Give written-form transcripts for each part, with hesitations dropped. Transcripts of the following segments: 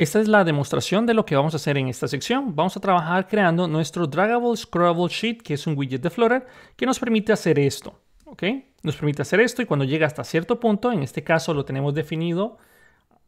Esta es la demostración de lo que vamos a hacer en esta sección. Vamos a trabajar creando nuestro DraggableScrollableSheet, que es un widget de Flutter, que nos permite hacer esto. ¿Ok? Nos permite hacer esto y cuando llega hasta cierto punto, en este caso lo tenemos definido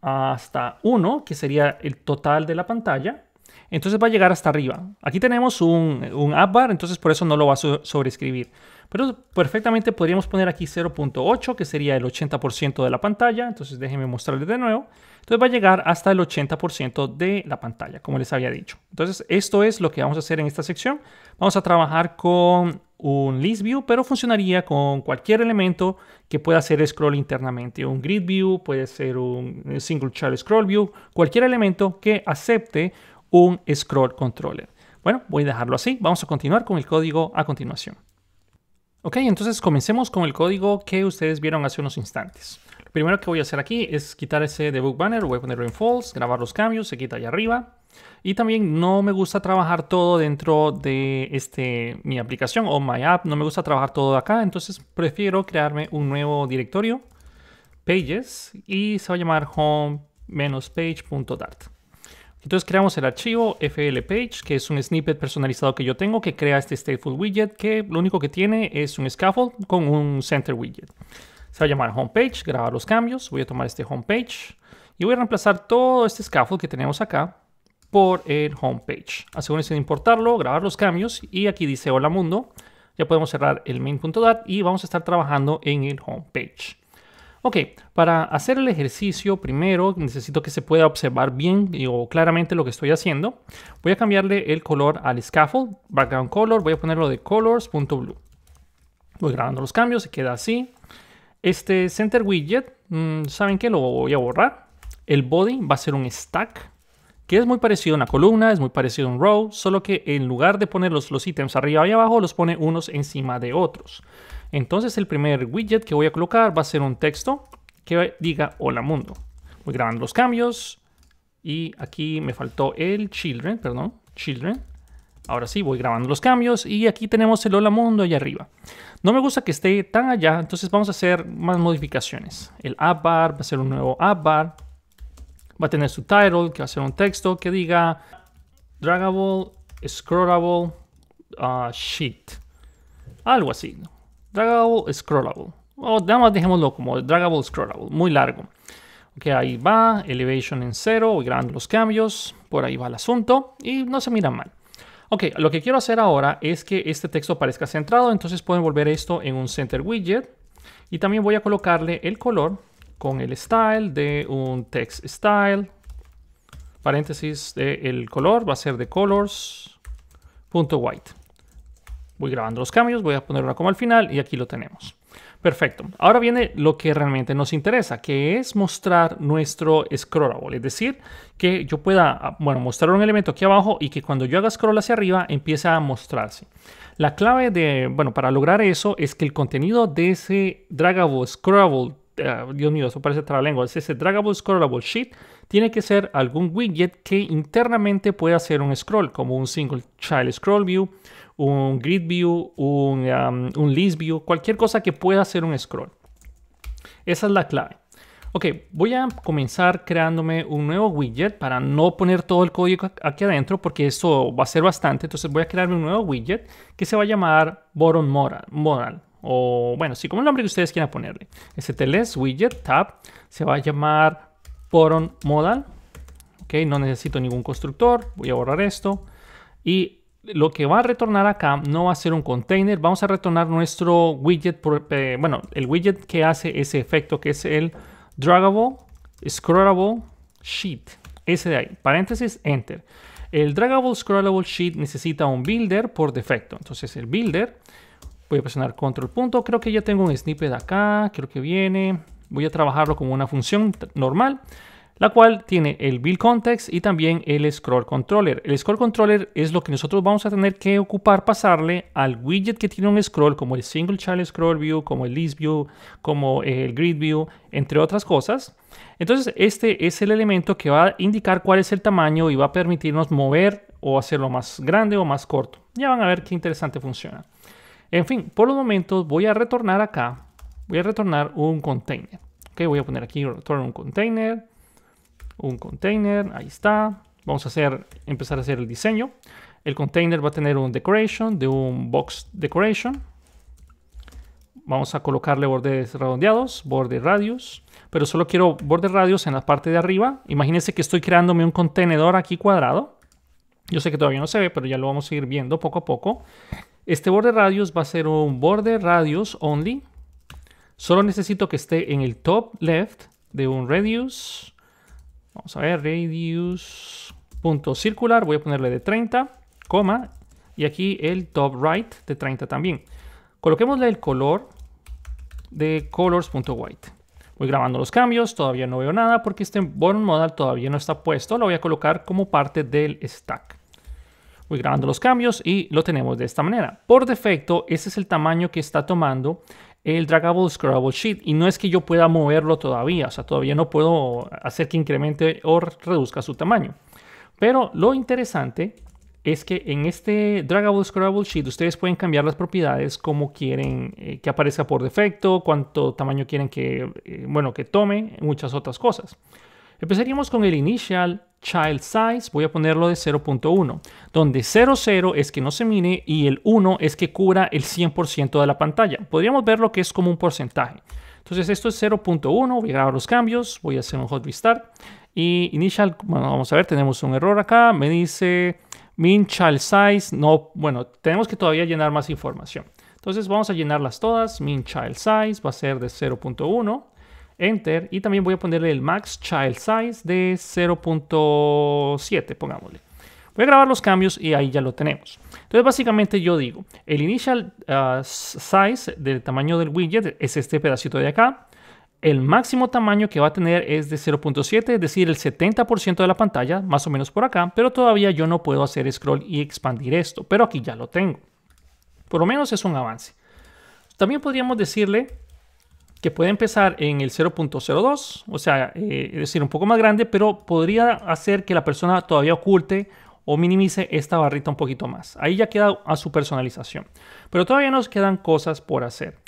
hasta 1, que sería el total de la pantalla. Entonces va a llegar hasta arriba. Aquí tenemos un AppBar, entonces por eso no lo va a sobreescribir. Pero perfectamente podríamos poner aquí 0.8, que sería el 80% de la pantalla. Entonces déjenme mostrarles de nuevo. Entonces va a llegar hasta el 80% de la pantalla, como les había dicho. Entonces esto es lo que vamos a hacer en esta sección. Vamos a trabajar con un ListView, pero funcionaría con cualquier elemento que pueda hacer scroll internamente. Un GridView, puede ser un SingleChildScrollView, cualquier elemento que acepte un ScrollController. Bueno, voy a dejarlo así. Vamos a continuar con el código a continuación. Ok, entonces comencemos con el código que ustedes vieron hace unos instantes. Lo primero que voy a hacer aquí es quitar ese debug banner, voy a ponerlo en false, grabar los cambios, se quita allá arriba. Y también no me gusta trabajar todo dentro de mi aplicación o my app, no me gusta trabajar todo acá, entonces prefiero crearme un nuevo directorio, pages, y se va a llamar home-page.dart. Entonces creamos el archivo flpage, que es un snippet personalizado que yo tengo, que crea este StatefulWidget, que lo único que tiene es un Scaffold con un Center widget. Se va a llamar homepage, grabar los cambios, voy a tomar este homepage y voy a reemplazar todo este Scaffold que tenemos acá por el homepage. Asegúrense de importarlo, grabar los cambios y aquí dice hola mundo. Ya podemos cerrar el main.dat y vamos a estar trabajando en el homepage. Ok, para hacer el ejercicio primero necesito que se pueda observar bien o claramente lo que estoy haciendo. Voy a cambiarle el color al Scaffold, background color, voy a ponerlo de colors.blue. Voy grabando los cambios, se queda así. Este Center Widget, ¿saben qué? Lo voy a borrar. El body va a ser un stack, que es muy parecido a una columna, es muy parecido a un row, solo que en lugar de poner los ítems arriba y abajo, los pone unos encima de otros. Entonces el primer widget que voy a colocar va a ser un texto que diga hola mundo. Voy grabando los cambios y aquí me faltó el children, perdón, children. Ahora sí, voy grabando los cambios y aquí tenemos el hola mundo allá arriba. No me gusta que esté tan allá, entonces vamos a hacer más modificaciones. El appbar va a ser un nuevo appbar. Va a tener su title, que va a ser un texto que diga draggable, scrollable, sheet. Algo así, ¿no? Draggable, scrollable. O nada más dejémoslo como draggable, scrollable. Muy largo. Ok, ahí va. Elevation en 0. Voy grabando los cambios. Por ahí va el asunto. Y no se mira mal. Ok, lo que quiero hacer ahora es que este texto parezca centrado. Entonces puedo envolver esto en un center widget. Y también voy a colocarle el color con el style de un text style. Paréntesis, el color va a ser de colors.white. Voy grabando los cambios, voy a poner una coma al final y aquí lo tenemos. Perfecto. Ahora viene lo que realmente nos interesa, que es mostrar nuestro scrollable. Es decir, que yo pueda, bueno, mostrar un elemento aquí abajo y que cuando yo haga scroll hacia arriba empiece a mostrarse. La clave para lograr eso es que el contenido de ese draggable, scrollable, Dios mío, eso parece trabalenguas, ese draggable, scrollable sheet tiene que ser algún widget que internamente pueda hacer un scroll, como un single child scroll view, un grid view, un list view, cualquier cosa que pueda hacer un scroll. Esa es la clave. Ok, voy a comenzar creándome un nuevo widget para no poner todo el código aquí adentro porque esto va a ser bastante. Entonces voy a crearme un nuevo widget que se va a llamar bottom modal. O bueno, sí, como el nombre que ustedes quieran ponerle. StatelessWidget tab se va a llamar bottom modal. Ok, no necesito ningún constructor. Voy a borrar esto. Y lo que va a retornar acá no va a ser un container. Vamos a retornar nuestro widget. El widget que hace ese efecto, que es el draggable, scrollable sheet. Ese de ahí. Paréntesis, enter. El draggable, scrollable sheet necesita un builder por defecto. Entonces el builder. Voy a presionar control punto. Creo que ya tengo un snippet acá. Creo que viene. Voy a trabajarlo como una función normal, la cual tiene el build context y también el scroll controller. El scroll controller es lo que nosotros vamos a tener que ocupar, pasarle al widget que tiene un scroll, como el single child scroll view, como el list view, como el grid view, entre otras cosas. Entonces este es el elemento que va a indicar cuál es el tamaño y va a permitirnos mover o hacerlo más grande o más corto. Ya van a ver qué interesante funciona. En fin, por los momentos voy a retornar acá, voy a retornar un container. Ok, voy a poner aquí return un container. un container, ahí está. Vamos a empezar a hacer el diseño. El container va a tener un decoration de un box decoration. Vamos a colocarle bordes redondeados, BorderRadius, pero solo quiero BorderRadius en la parte de arriba. Imagínense que estoy creándome un contenedor aquí cuadrado. Yo sé que todavía no se ve, pero ya lo vamos a ir viendo poco a poco. Este BorderRadius va a ser un BorderRadius only. Solo necesito que esté en el top left de un radius. Vamos a ver, radius punto circular. Voy a ponerle de 30, coma, y aquí el top right de 30 también. Coloquémosle el color de colors.white. Voy grabando los cambios, todavía no veo nada porque este born modal todavía no está puesto. Lo voy a colocar como parte del stack. Voy grabando los cambios y lo tenemos de esta manera. Por defecto, ese es el tamaño que está tomando el DraggableScrollableSheet y no es que yo pueda moverlo todavía. O sea, todavía no puedo hacer que incremente o reduzca su tamaño. Pero lo interesante es que en este DraggableScrollableSheet ustedes pueden cambiar las propiedades como quieren que aparezca por defecto, cuánto tamaño quieren que, que tome, muchas otras cosas. Empezaríamos con el Initial Child Size, voy a ponerlo de 0.1, donde 00 es que no se mire y el 1 es que cubra el 100% de la pantalla. Podríamos ver lo que es como un porcentaje. Entonces esto es 0.1, voy a grabar los cambios, voy a hacer un hot restart y Initial, vamos a ver, tenemos un error acá, me dice... Min Child Size, no, tenemos que todavía llenar más información. Entonces vamos a llenarlas todas. Min Child Size va a ser de 0.1. Enter. Y también voy a ponerle el Max Child Size de 0.7, pongámosle. Voy a grabar los cambios y ahí ya lo tenemos. Entonces básicamente yo digo, el Initial Size del tamaño del widget es este pedacito de acá. El máximo tamaño que va a tener es de 0.7, es decir, el 70% de la pantalla, más o menos por acá, pero todavía yo no puedo hacer scroll y expandir esto, pero aquí ya lo tengo. Por lo menos es un avance. También podríamos decirle que puede empezar en el 0.02, o sea, es decir, un poco más grande, pero podría hacer que la persona todavía oculte o minimice esta barrita un poquito más. Ahí ya queda a su personalización, pero todavía nos quedan cosas por hacer.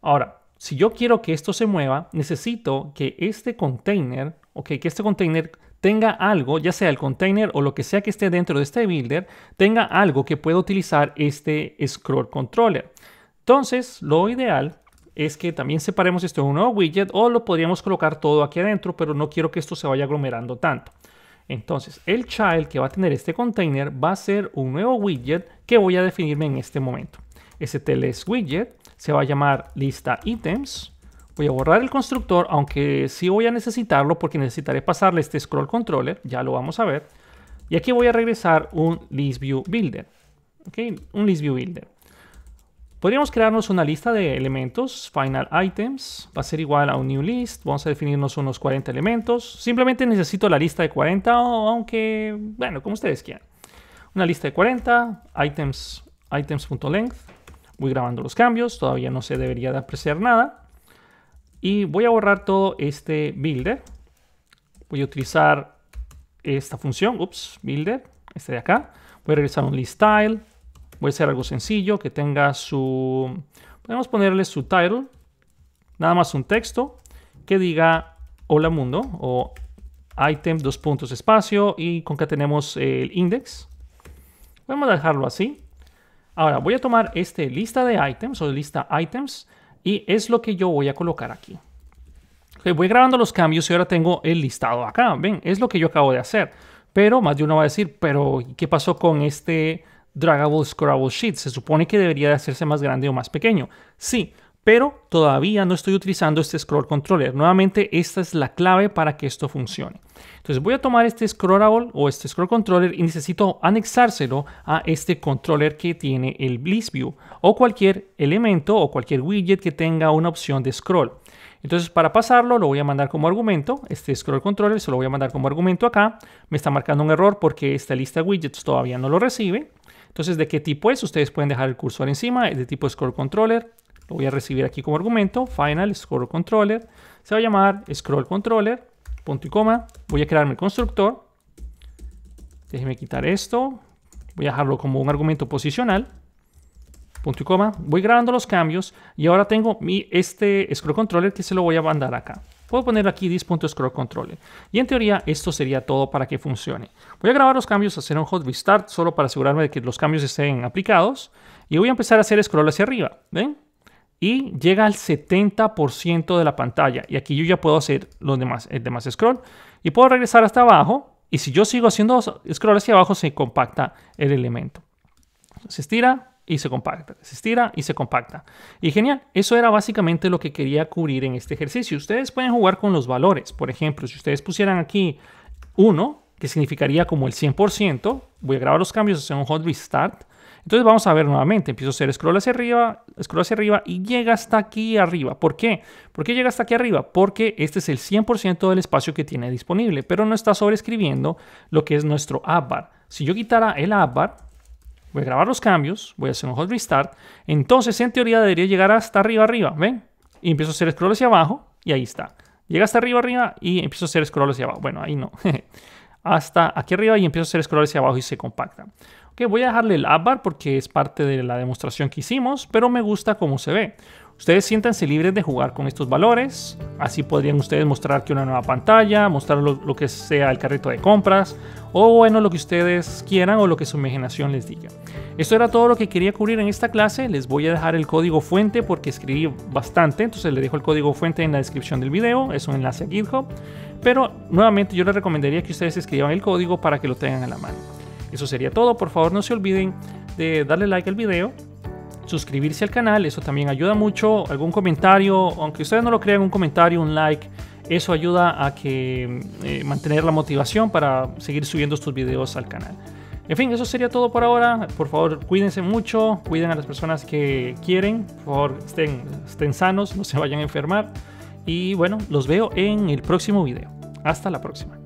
Ahora, si yo quiero que esto se mueva, necesito que este container, tenga algo, ya sea el container o lo que sea que esté dentro de este builder, tenga algo que pueda utilizar este scroll controller. Entonces, lo ideal es que también separemos esto en un nuevo widget o lo podríamos colocar todo aquí adentro, pero no quiero que esto se vaya aglomerando tanto. Entonces, el child que va a tener este container va a ser un nuevo widget que voy a definirme en este momento. StatelessWidget se va a llamar lista items. Voy a borrar el constructor, aunque sí voy a necesitarlo porque necesitaré pasarle este scroll controller. Ya lo vamos a ver. Y aquí voy a regresar un ListViewBuilder. ¿Okay? Un ListViewBuilder. Podríamos crearnos una lista de elementos. Final items va a ser igual a un new list. Vamos a definirnos unos 40 elementos. Simplemente necesito la lista de 40, aunque, bueno, como ustedes quieran. Una lista de 40, items.length. Voy grabando los cambios, todavía no se debería de apreciar nada. Y voy a borrar todo este builder. Voy a utilizar esta función, builder, este de acá. Voy a regresar a un ListTile. Voy a hacer algo sencillo que tenga su... Podemos ponerle su title, nada más un texto que diga hola mundo o item, ; espacio y concatenemos el index. Podemos dejarlo así. Ahora voy a tomar este lista de items o lista items y es lo que yo voy a colocar aquí. Okay, voy grabando los cambios y ahora tengo el listado acá. Ven, es lo que yo acabo de hacer. Pero más de uno va a decir, pero ¿qué pasó con este DraggableScrollableSheet? Se supone que debería de hacerse más grande o más pequeño. Sí, pero todavía no estoy utilizando este scroll controller. Nuevamente, esta es la clave para que esto funcione. Entonces voy a tomar este scrollable o este scroll controller y necesito anexárselo a este controller que tiene el ListView o cualquier elemento o cualquier widget que tenga una opción de scroll. Entonces para pasarlo lo voy a mandar como argumento. Este scroll controller se lo voy a mandar como argumento acá. Me está marcando un error porque esta lista de widgets todavía no lo recibe. Entonces, ¿de qué tipo es? Ustedes pueden dejar el cursor encima. Es de tipo scroll controller. Lo voy a recibir aquí como argumento. Final scroll controller. Se va a llamar scroll controller. Punto y coma. Voy a crearme el constructor. Déjenme quitar esto. Voy a dejarlo como un argumento posicional. punto y coma, voy grabando los cambios y ahora tengo este scroll controller que se lo voy a mandar acá. Puedo poner aquí this.scrollController y en teoría esto sería todo para que funcione. Voy a grabar los cambios, hacer un hot restart solo para asegurarme de que los cambios estén aplicados y voy a empezar a hacer scroll hacia arriba, ¿ven? Y llega al 70% de la pantalla y aquí yo ya puedo hacer los demás, el demás scroll y puedo regresar hasta abajo y si yo sigo haciendo scroll hacia abajo se compacta el elemento. Se estira y se compacta, se estira y se compacta. Y genial, eso era básicamente lo que quería cubrir en este ejercicio. Ustedes pueden jugar con los valores. Por ejemplo, si ustedes pusieran aquí 1, que significaría como el 100%, voy a grabar los cambios, hacer un hot restart. Entonces vamos a ver nuevamente, empiezo a hacer scroll hacia arriba y llega hasta aquí arriba. ¿Por qué? ¿Por qué llega hasta aquí arriba? Porque este es el 100% del espacio que tiene disponible, pero no está sobreescribiendo lo que es nuestro AppBar. Si yo quitara el AppBar, voy a grabar los cambios, voy a hacer un hot restart. Entonces, en teoría, debería llegar hasta arriba, arriba, ¿ven? Y empiezo a hacer scroll hacia abajo y ahí está. Llega hasta arriba, arriba y empiezo a hacer scroll hacia abajo. Bueno, ahí no. Hasta aquí arriba y empiezo a hacer scroll hacia abajo y se compacta. Ok, voy a dejarle el AppBar porque es parte de la demostración que hicimos, pero me gusta cómo se ve. Ustedes siéntanse libres de jugar con estos valores. Así podrían ustedes mostrar que una nueva pantalla, mostrar lo que sea el carrito de compras, o bueno, lo que ustedes quieran o lo que su imaginación les diga. Esto era todo lo que quería cubrir en esta clase. Les voy a dejar el código fuente porque escribí bastante, entonces les dejo el código fuente en la descripción del video. Es un enlace a GitHub, pero nuevamente yo les recomendaría que ustedes escriban el código para que lo tengan a la mano. Eso sería todo. Por favor, no se olviden de darle like al video, suscribirse al canal, eso también ayuda mucho. Algún comentario, aunque ustedes no lo crean, un comentario, un like, eso ayuda a que mantener la motivación para seguir subiendo estos videos al canal. En fin, eso sería todo por ahora. Por favor, cuídense mucho, cuiden a las personas que quieren, por favor, estén sanos, no se vayan a enfermar y bueno, los veo en el próximo video. Hasta la próxima.